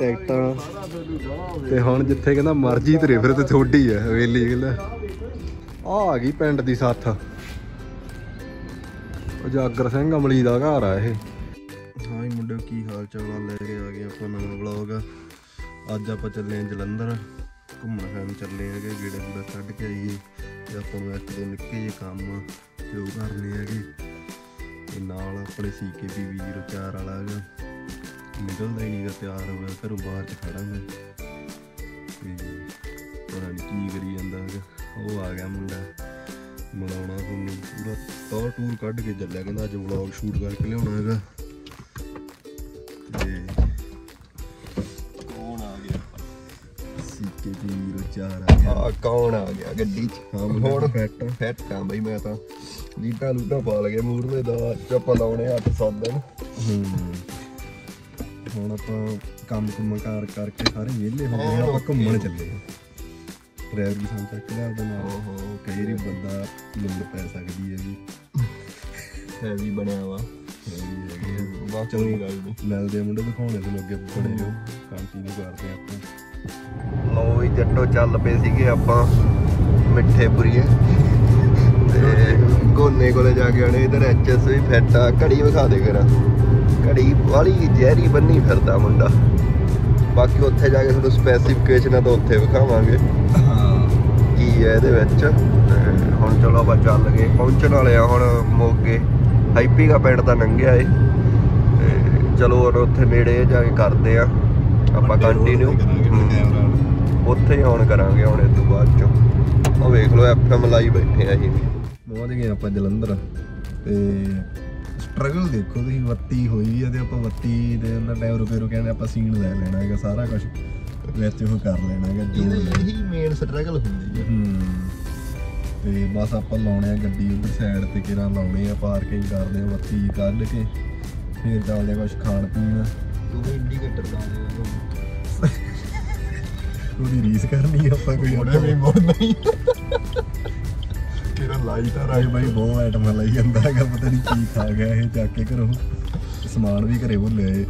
ਟਿਕਟਾਂ ਹੁਣ ਜਿੱਥੇ ਕਹਿੰਦਾ ਮਰਜ਼ੀ ਤੇਰੇ ਫਿਰ ਤੇ ਥੋੜੀ ਆ ਹਵੇਲੀ ਕਹਿੰਦਾ ਆ ਗਈ ਪਿੰਡ ਦੀ ਸੱਥ ਉਜਾਗਰ ਸਿੰਘ ਅਮਲੀ ਦਾ ਘਰ ਆ ਇਹ। ਹਾਂ ਜੀ ਮੁੰਡਿਓ ਕੀ ਹਾਲ ਚਾਲ ਆ, ਲੈ ਕੇ ਆ ਗਏ ਆਪਾਂ ਨਵਾਂ ਵਲੌਗ। ਅੱਜ ਆਪਾਂ ਚੱਲੇ ਆ ਜਲੰਧਰ ਘੁੰਮਣ ਫਿਰਨ ਚੱਲੇ ਹੈਗੇ, ਗੇੜਾ ਗੂੜਾ ਕੱਢ ਕੇ ਆਈਏ ਤੇ ਆਪਾਂ ਨੂੰ ਇੱਕ ਦੋ ਨਿੱਕੇ ਜਿਹੇ ਕੰਮ ਤੇ ਉਹ ਕਰਨੇ ਹੈਗੇ ਤੇ ਨਾਲ ਆਪਣੇ CKP 04 ਵਾਲਾ ਹੈਗਾ निकलता ही नहीं तैयार हो गया घरों बाहर खड़ा मैं पता नहीं की करी जाता है। वो आ गया मुंडा मिला पूरा तौर टूर कढ़ के चलिया कहना अज ब्लॉग शूट करके लिया है। कौन आ गया CKP 04 आ गया, कौन आ गया गड्डी फिट हाँ बी मैं तो लीटा लूटा पा लगे मूरले चप्पल लाने 8-7 दिन ਹੁਣ ਆਪਾਂ ਕੰਮ ਕੁੰਮ ਕਾਰ ਕਰਕੇ ਸਾਰੇ ਵਿਹਲੇ ਹੋ ਗਏ ਆਪਾਂ ਘੁੰਮਣ ਚੱਲੇ ਹਾਂ। ਡਰਾਈਵਰ ਵੀ ਸਾਨੂੰ ਚੱਕ ਲਿਆ ਉਹਦੇ ਨਾਲ। ਉਹ ਕਈ ਵਾਰੀ ਬੰਦਾ ਲੰਡ ਪੈ ਸਕਦੀ ਹੈ ਜੀ, ਹੈਵੀ ਬਣਿਆ ਵਾ ਬਹੁਤ ਚੰਗੀ ਗੱਲ ਨਹੀਂ ਮਿਲਦੇ ਮੁੰਡੇ ਦਿਖਾਉਣੇ ਤੇ ਅੱਗੇ ਬਣੇ ਹੋ ਕੰਟੀਨਿਊ ਕਰਦੇ ਆਪਾਂ। ਲਓ ਜੀ ਜੱਟੋ ਚੱਲ ਪਏ ਸੀਗੇ ਆਪਾਂ ਮਿੱਠੇਪੁਰੀਏ ਤੇ ਗੋਨੇ ਕੋਲੇ ਜਾ ਕੇ ਆਣੇ। ਇਧਰ HS ਵੀ ਫਿੱਟ ਆ, ਘੜੀ ਵਿਖਾ ਦੇ ਕਰਾਂ ਘੜੀ ਵਾਲੀ ਜ਼ਹਿਰੀ ਬੰਨੀ ਫਿਰਦਾ ਮੁੰਡਾ। ਬਾਕੀ ਉੱਥੇ ਜਾ ਕੇ ਤੁਹਾਨੂੰ ਸਪੈਸੀਫਿਕੇਸ਼ਨਾਂ ਤਾਂ ਉੱਥੇ ਵਿਖਾਵਾਂਗੇ ਕੀ ਹੈ ਇਹਦੇ ਵਿੱਚ। ਹੁਣ ਚਲੋ ਆਪਾਂ ਚੱਲ ਗਏ, ਪਹੁੰਚਣ ਵਾਲੇ ਆ ਹੁਣ ਮੋਗੇ। ਹਾਈਪੀ ਦਾ ਪਿੰਡ ਤਾਂ ਲੰਘਿਆ ਏ, ਚਲੋ ਹੁਣ ਉੱਥੇ ਨੇੜੇ ਜਾ ਕੇ ਕਰਦੇ ਆ ਆਪਾਂ ਕੰਟੀਨਿਊ। ਉੱਥੇ ਹੁਣ ਕਰਾਂਗੇ ਹੁਣ ਇਹ ਤੋਂ ਬਾਅਦ 'ਚੋਂ। ਉਹ ਵੇਖ ਲਓ FM ਲਾਈ ਬੈਠੇ ਆ ਜੀ। ਪਹੁੰਚ ਗਏ ਆਪਾਂ ਜਲੰਧਰ ਤੇ स्ट्रगल देखो तुम, बत्ती हुई है तो आप बत्ती टाइम रुके रुके ने आप सीन लै लेना है सारा कुछ वैसे वो कर लेना है जो यही मेन स्ट्रगल होंगी तो बस आप लाने गड्डी उधर साइड से कि लाने पार्किंग कर दें बत्ती कल के फिर चलते कुछ खान पीन इंडिकेटर थोड़ी रीस करनी आप तेरा लाइट आ रहा है भाई बहुत आइटम लाई जाता है पता नहीं की खा गया ये जाके घरों समान भी घरे भुल आए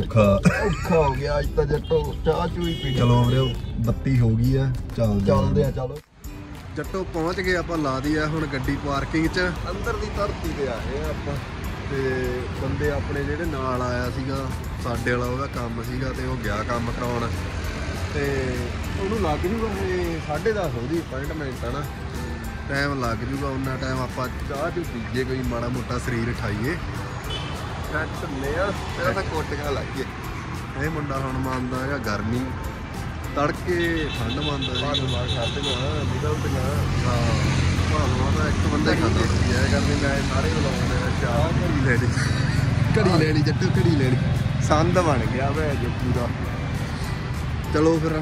औखा औखा हो गया अज तक जट्टो चाह चू पी। चलो बत्ती हो गई है चल चलते हैं। चलो जट्टो पहुँच गए आप ला दी है हम गड्डी पार्किंग च अंदर की धरती पर आए आप। बंदे अपने जेडे नाल आया सीगा साडे वाला उहदा काम सीगा ते ओह गया काम कराउण ते उहनूं लग जूगा 10:30 उहदी अपॉइंटमेंट है ना टाइम लग जूगा उन्ना टाइम आप चाह चू पीजिए कोई माड़ा मोटा शरीर उठाइए कोटियां लाइए। यह मुंडा हम मानता है गर्मी तड़के ठंड मानता निकलदियाँ भालवा तो एक बंदे खाते गर्मी मैं सारे बुलाने चाह घड़ी लैनी जट्टू घड़ी लैनी संद बन गया वै जो पूरा। चलो फिर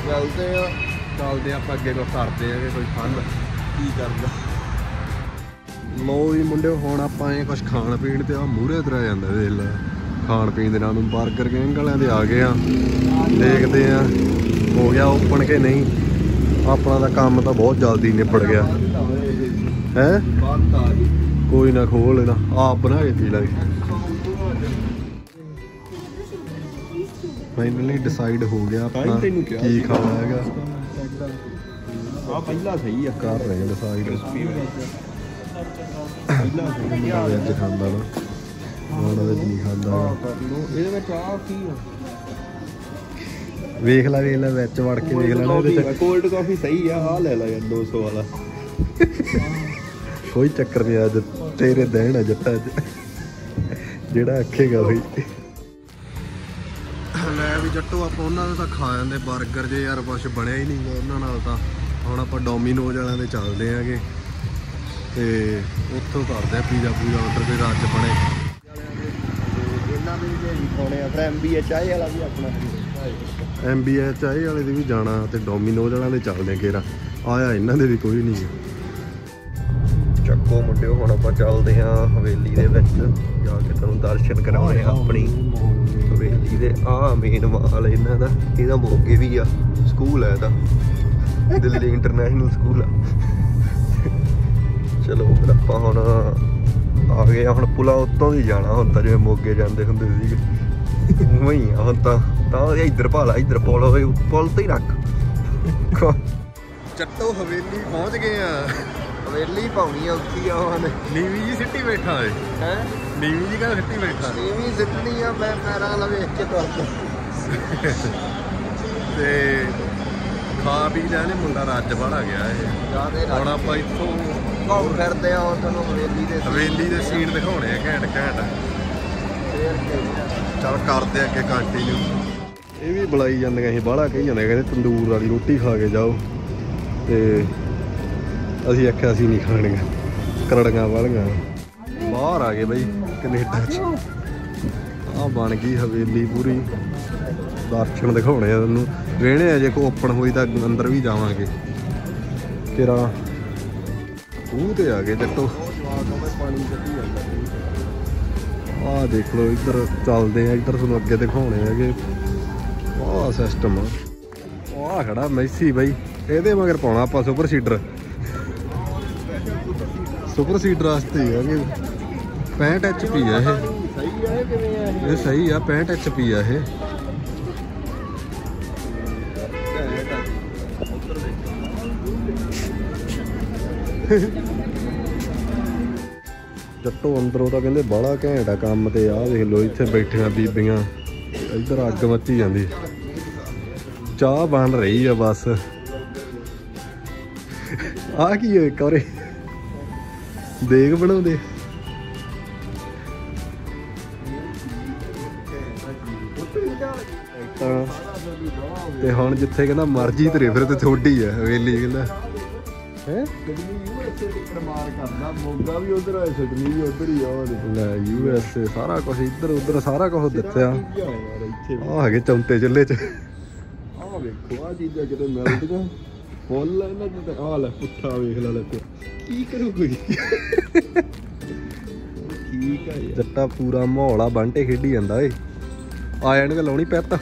चलते आप अगे को करते हैं कोई ठंड लो जी मुंडे। हम आप कुछ खाण पीन तो मूहरे तरह जाता दिल खाण पीन के नाम बर्गर किंग वाले आ गए हैं। देखते हैं हो गया ओपन के नहीं, अपना तो काम तो बहुत जल्दी निपट गया है। कोई ना खोल ना आप बना के पी लागे। फाइनली डिसाइड हो गया अपना की खाना है। पहला सही है कर रहे वेख ला वेच वड़ के वेख ला कोल्ड कॉफी सही है। हाँ ले ला 200 वाला कोई चक्कर नहीं आज तेरे दिन है जट्टा जेड़ा आखेगा भाई लै भी जट्टो। आप खा जाते बर्गर जे यार कुछ बनया ही नहीं उन्होंने। ਹੁਣ ਆਪਾਂ ਡੋਮੀਨੋਜ਼ ਵਾਲਿਆਂ ਦੇ ਚੱਲਦੇ ਹੈਗੇ ਤੇ ਉੱਥੋਂ ਕਰਦੇ ਆ ਪੀਜ਼ਾ ਆਰਡਰ ਤੇ ਰਾਤ ਚ ਬਣੇ ਇਹਨਾਂ ਦੇ ਵੀ ਖਾਣੇ ਆ। ਫਿਰ MBHI ਵਾਲਾ ਵੀ ਆਪਣਾ MBHI ਵਾਲੇ ਦੇ ਵੀ ਜਾਣਾ ਤੇ ਡੋਮੀਨੋਜ਼ ਵਾਲਿਆਂ ਦੇ ਚੱਲਦੇ ਘੇਰਾ ਆਇਆ ਇਹਨਾਂ ਦੇ ਵੀ ਕੋਈ ਨਹੀਂ ਹੈ। ਚੱਕੋ ਮੁੰਡਿਓ ਹੁਣ ਆਪਾਂ ਚੱਲਦੇ ਆ ਹਵੇਲੀ ਦੇ ਵਿੱਚ ਜਾ ਕੇ ਤੁਹਾਨੂੰ ਦਰਸ਼ਨ ਕਰਾਉਣੇ ਆ ਆਪਣੀ ਹਵੇਲੀ ਦੇ। ਆਹ ਮੇਨ ਵਾਲ ਇਹਨਾਂ ਦਾ ਇਹਦਾ ਮੋਗੇ ਵੀ ਆ ਸਕੂਲ ਹੈ ਇਹਦਾ दिल्ली इंटरनेशनल स्कूल। चलो फिर आप आ गए हम पुला उत्तों ही जाना होंगे जिवें मोगे जाते होंगे। No, इधर पाला पॉल तो ही रख। चट्टो हवेली पहुंच गए हैं। हवेली पाउनी औखी आ हमें। नीवी जी सिटी बैठा है। हैं? नीवी जी का सिटी बैठा। नीवी सिटनी है मैं पैरा ला देख के तौर पे। ते खा पी जाने मुंडा रात जबाड़ आ गया है। ਹੁਣ ਆਪਾਂ ਇੱਥੋਂ ਘੌਂ ਫਿਰਦੇ ਆ ਤੁਹਾਨੂੰ ਹਵੇਲੀ ਦੇ ਸੀਨ ਦਿਖਾਉਣੇ ਆ ਘੈਂਟ। चल करते अगे कंटिन्यू। ये भी बुलाई जाए बड़ा कही जाते कहते तंदूर वाली रोटी खा के जाओ तो असी आख्या असी नहीं खानिया करड़िया वालिया। बाहर आ गए बई कनेडा च। बन गई हवेली पूरी। दर्शन दिखाने तू वेने जे को ओपन हुई तो अंदर भी जावे। तेरा खूह तो आ गए जट्टो। आ देख लो इधर चलते हैं। इधर तुम अगे दिखाने हैं सिस्टम। आ खड़ा मैसी बई ए मगर पाना आप सुपर सीडर वास्ते है। 65 HP है ये। सही है 65 HP है ये। जट्टो अंदरों तो कहते बड़ा घैंट आ काम। तो आ देख लो इतने बैठिया बीबियां। इधर अग मची जाती। चाह बन रही है बस। आ की है एक बारे देख बना दे। हम जिथे कहना मर्जी तरे फिर तो थोड़ी है हवेली कहना है। मोगा भी उधर है, सिडनी भी उधर ही है। USA सारा कुछ इधर उधर सारा कुछ दिता। आ है चमते चुले च। आ देखो आ चीजा कि मिलदियां फुल। आ लै पुट्ठा वेख ला लै की करू कोई। ठीक है जट्टा पूरा माहौल आ बांटे खेडी जांदा ए। आ एनक लाउणी पैत।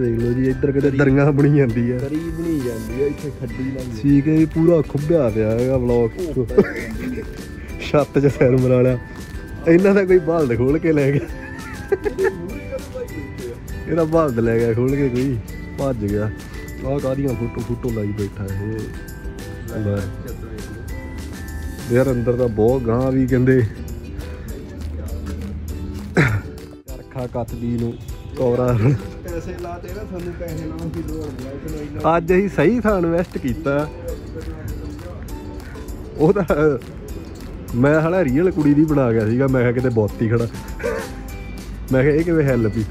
देख लो जी इधर कहीं दरिया बनी जाती है। ठीक है जी पूरा खुब्या पाया ब्लॉक। छत च सैर मरा लिया। इन्हों का कोई बल्द खोल के लै गया। इहदा बल्द लै गया खोल के कोई भज गया। आह कादियां फोटो लाई बैठा है यार। अंदर तो बहुत गां भी कहते चरखा कतदी नूं कौरा अज अं सही था इन्वेस्ट किया। मैं हालां रियल कुड़ी भी बना गया। मैं कि बहुत ही खड़ा। मैं ये कि हेल पी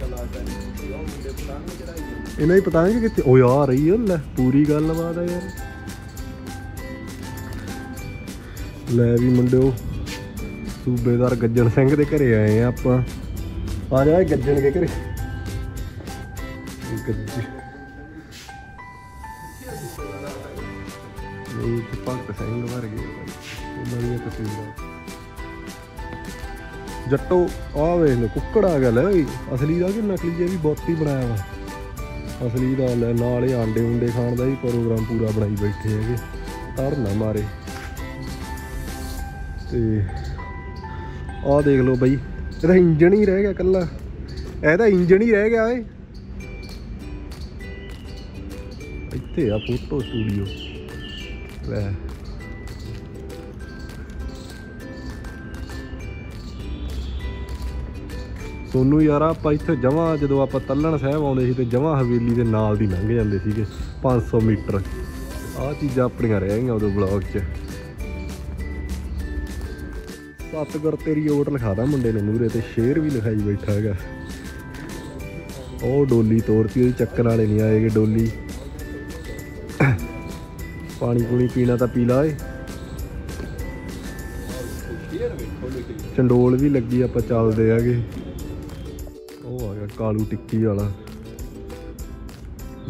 इन्हें पता नहीं कि ओ यार रियल है पूरी गलबात है यार। लै भी मुंडो सूबेदार गज्जन सिंह के घरे आए हैं आप। आ जाए गज्जन के घरे। जट्टो आ वेख लो कुक्कड़ आ गया। लै असली का कि नकली जे भी बहुत ही बनाया वा। असली का लै नाल आंडे उंडे खाण का भी प्रोग्राम पूरा बनाई बैठे है। धर ना मारे ते आ देख लो बई। ਇਹਦਾ ਇੰਜਣ ਹੀ ਰਹਿ ਗਿਆ ਕੱਲਾ। ਇਹਦਾ ਇੰਜਣ ਹੀ ਰਹਿ ਗਿਆ ਓਏ। ਇੱਥੇ ਆ ਫੋਟੋ ਸਟੂਡੀਓ। ਲੈ ਸੋਨੂੰ ਯਾਰ ਆਪਾਂ ਇੱਥੇ ਜਮਾਂ ਜਦੋਂ ਆਪਾਂ ਤੱਲਣ ਸਾਹਿਬ ਆਉਂਦੇ ਸੀ ਤੇ ਜਮਾਂ ਹਵੇਲੀ ਦੇ ਨਾਲ ਦੀ ਲੰਘ ਜਾਂਦੇ ਸੀਗੇ 500 ਮੀਟਰ। ਆਹ ਚੀਜ਼ਾਂ ਆਪਣੀਆਂ ਰਹਿ ਗਈਆਂ ਉਦੋਂ ਬਲੌਗ 'ਚ। सतगुर तेरी ओट लिखा दा मुंडे ने मूहरे ते शेर भी लिखाई बैठा है। वह डोली तोड़ती चक्कर वाले नहीं आए। डोली पानी पूनी पीना तो पी ला। चंडोल भी लगी। आप चलते है आ गया कालू टिक्की वाला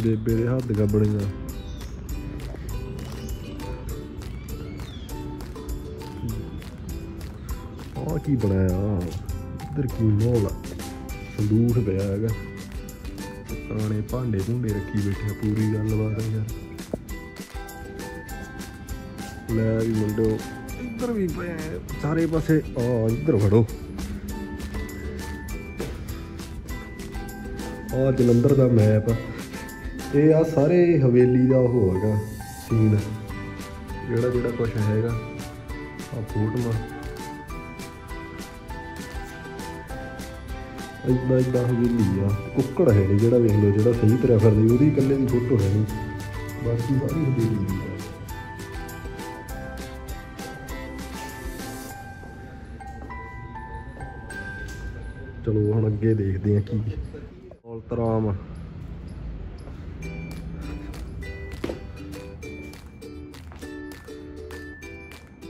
बेबे दे हद गबड़ियां। की बनाया इधर की माहौल। संदूक पाया है पुराने भांडे भूडे रखी बैठे। पूरी गलबात है यार। लै भी मुंडो उधर भी सारे पासे। और इधर खड़ो आ जलंधर का मैप ये आ सारे हवेली का होगा सीन जोड़ा जोड़ा कुछ हैगा फोटो इदा इदा हवेली आ कुकड़ है नहीं जोड़ा वेख लो जो सही तरह फिर वो कल की फोटो है नहीं बाकी सारी हवेली है। चलो हम अगे देखते हैं कि औलतराम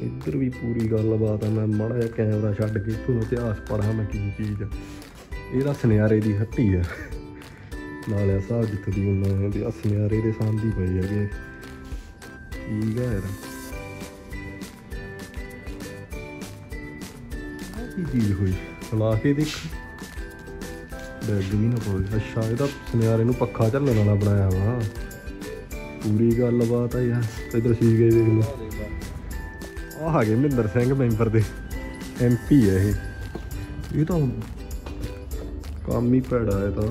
इधर भी पूरी गलबात है। मैं माड़ा जिहा कैमरा छड्ड के इत्थों इतिहास पढ़ा मैं की चीज़ यह सुनयारे की हट्टी है नाले साहब जित्थों की उन्होंने सुनयारे के सांधी पे है ठीक है यार की चीज़ हुई चला के देखो बैग भी ना पाओ। अच्छा यदा सुनयारे पक्खा झलने वाला बनाया वा पूरी गलबात है यार। इधर शीशे देख लो आ गए महिंदर सिंह मैंबर दे MP है ये तो काम ही भैड़ा है तो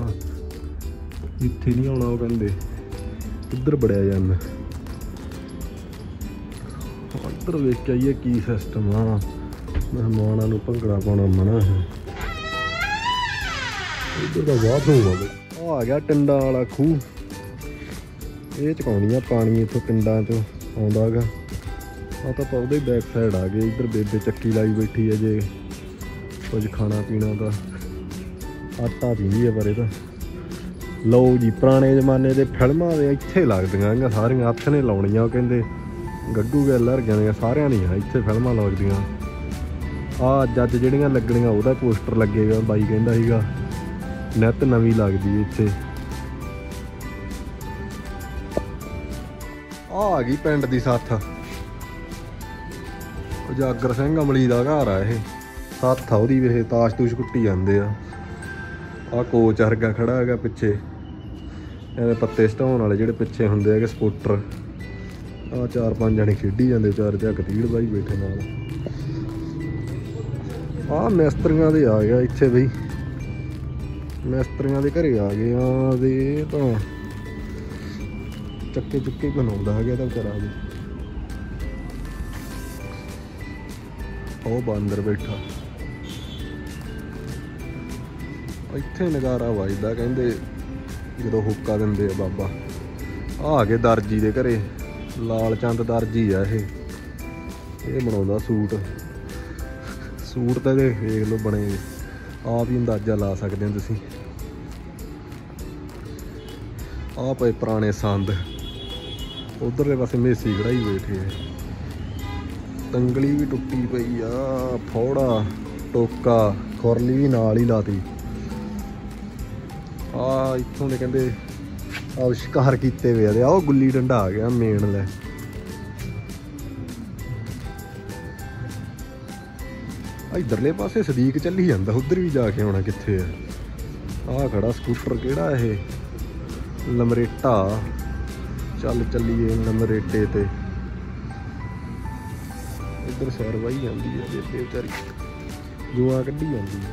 इतने नहीं आना वो कहते इधर बड़िया जन इधर वेख के आइए की सिस्टम आ मेहमाना भंगड़ा पाना मना है। इधर का बाथरूम आ गया टिंडा वाला खूह ये चुकानी पानी इतों पिंडा चो आ हाँ तो आप उधर बैक साइड आ गए। इधर बेबे चक्की लाई बैठी है जे कुछ खाना पीना का आटा पींदी है पर लो जी पुराने जमाने के फिल्मां इत्थे लगदियां सारियां हत्थ ने लाउणियां कहंदे गड्डू गैलर गए सारियां नहीं है इत्थे फिल्मां लगदियां आ अज जिहड़ियां लगणियां उहदा पोस्टर लगेगा बाई कहंदा सीगा नैत नवीं लगदी है इत्थे आ गई पिंड दी साथ जागर सिंह अमली का घर आ यह साथ आदि वे ताश तूश कुट्टी जाते आ कोच हरगा खड़ा है पिछे एवं पत्ते सटाने वाले जोड़े पिछे होंगे है सपोर्टर आ चार पाँच जने खेडी जाते चार झक तीड़ बाई बैठे नाल आ मिस्त्रिया के आ गया इतने बी मिस्त्रिया के घर आ गए तो चक्के चुके बना है तो घर आ ਉਹ ਬਾਂਦਰ बैठा ਇੱਥੇ ਨਗਾਰਾ ਵੱਜਦਾ ਕਹਿੰਦੇ ਜਦੋਂ ਹੁੱਕਾ ਦਿੰਦੇ ਆ ਬਾਬਾ ਆ ਕੇ ਦਰਜੀ ਦੇ ਘਰੇ ਲਾਲ ਚੰਦ ਦਰਜੀ ਆ ਇਹ ਬਣਾਉਂਦਾ ਸੂਟ ਸੂਟ ਤਾਂ ਦੇਖ ਲਓ ਬਣੇ ਆਪ ਹੀ ਅੰਦਾਜ਼ਾ ਲਾ ਸਕਦੇ ਹੋ ਤੁਸੀਂ ਆ ਪਏ ਪੁਰਾਣੇ ਸੰਦ ਉਧਰਲੇ ਪਾਸੇ ਮੇਸੀ ਕਢਾਈ ਬੈਠੇ ਆ तंगली भी टुटी पई आ फौड़ा टोका खुरली भी नाल ही लाती आ इतों के कहते आविष्कार किए हुए आ गुल्ली डंडा आ गया मेन लै इधरले पासे सदीक चली जाता उधर भी जाके आना कित्थे आ खड़ा स्कूटर केड़ा यह लमरेटा चल चलीए लमरेटे ते इधर सैर वाही जाती है बेबे बेचारी जुआ कढ़ी जाती है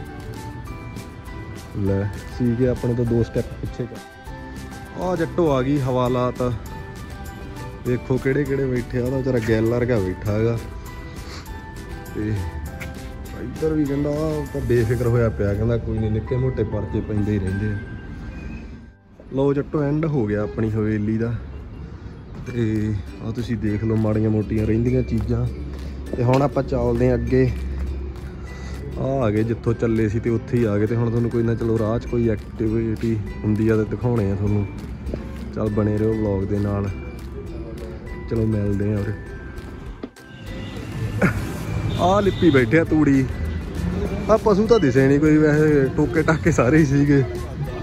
लै सी के अपने तो दो स्टैप पिछे कर आ जट्टो आ गई हवालात देखो किड़े किड़े बैठे आ बेचारा गैलर का बैठा है इधर भी कहना बेफिक्र होया पिया कहना कोई नहीं निक्के मोटे परचे पैंदे ही रहिंदे लो जट्टो एंड हो गया अपनी हवेली का ते आ तुसीं देख लो माड़ियां मोटियां रहिंदियां चीज़ां ते हुण आपां चलदे अगे आ गए जित्थों चले सी ते उत्थे ही आ गए ते हुण तुहानूं कोई ना चलो राह च कोई एक्टिविटी हुंदी आ ते दिखाउणे आ तुहानूं चल बने रहियो व्लॉग दे नाल चलो मिलदे आ उरे आ लिपी बैठे आ तूड़ी आ पशु तां दिसे नहीं कोई वैसे टोके टाके सारे ही सीगे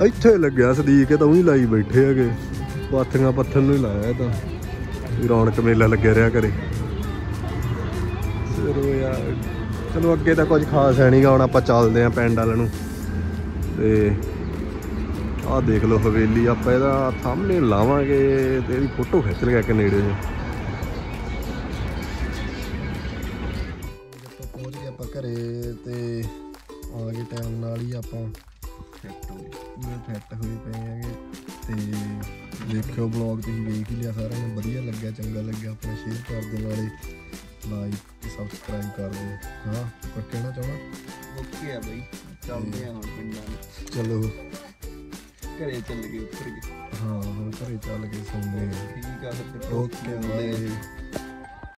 इत्थे लग्गिया सदीक तां उही लाई बैठे हैगे पाथियां पत्थर नूं ही लाया तां रौनक मेला लग्गिया रिहा घरे चलो अगे तो कुछ खास है नहीं गा हम आप चलते हैं पिंड वालों आ देख लो हवेली आप सामने लावे तो फोटो खिंच लिया कनेडे तो आ गए टाइम नाल ही आप फिट हुए पे हैं। तो देखो ब्लॉग तुम देख ही लिया सारा, वधिया लगे चंगा लगे अपना शेयर कर दो, नाले लाइक सबसक्राइब कर दो। हाँ पर कहना चाहना ओके है बई, चलते हैं चलो घरे चल गए। हाँ हम घरे चल गए। ओके।